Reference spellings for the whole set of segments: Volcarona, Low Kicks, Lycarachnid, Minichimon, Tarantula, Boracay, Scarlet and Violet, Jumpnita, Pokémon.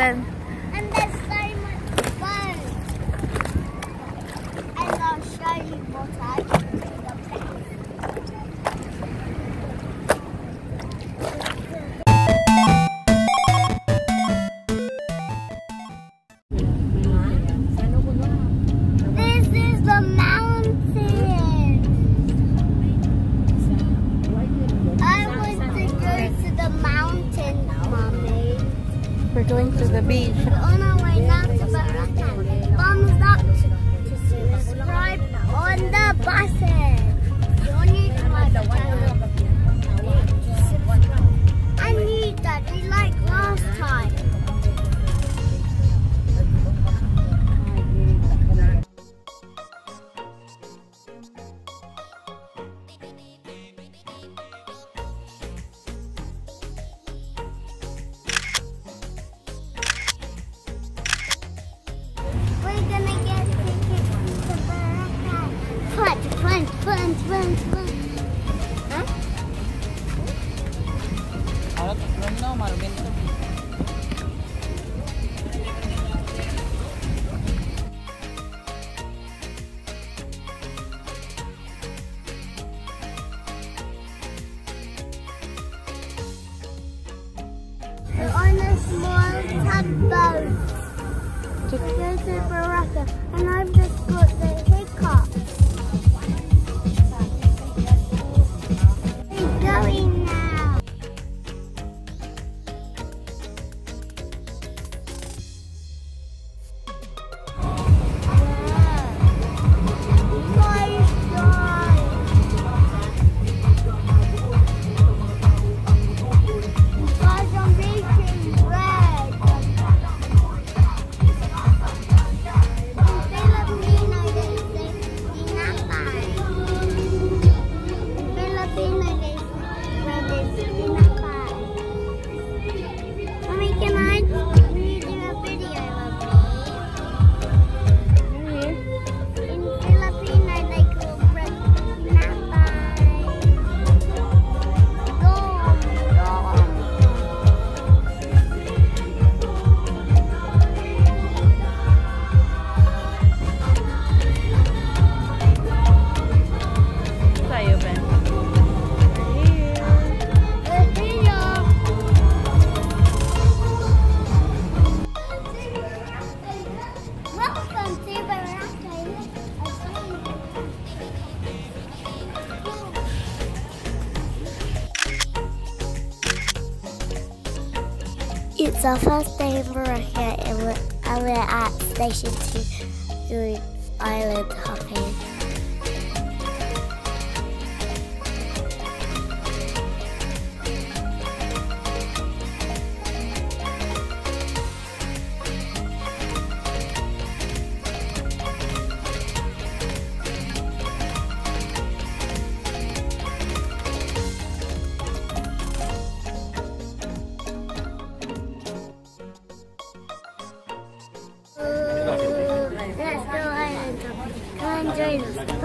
And there's so much fun. And I'll show you what I can do. We're going to the beach. We're on our way now to Boracay. Thumbs up to subscribe on the button. You're new to my channel. I knew that we like last time. We're on a small tugboat. We're going to Boracay, and I've just got the hiccups. We're going now. It's our first day in Boracay and we're at Station 2 doing island hopping. Join us. Let's go.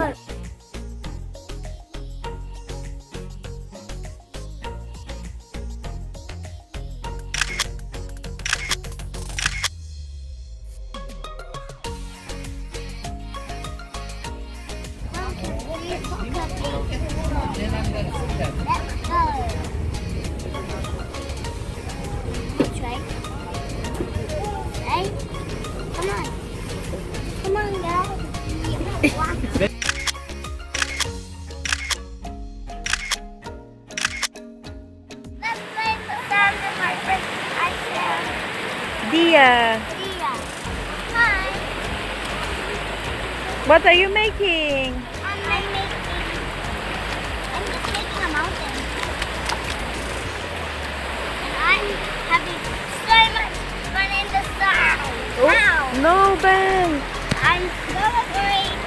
Dia. Hi. What are you making? I'm just making a mountain. And I'm having so much fun in the sun. Oh, wow. No, Ben. I'm so afraid.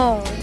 Oh.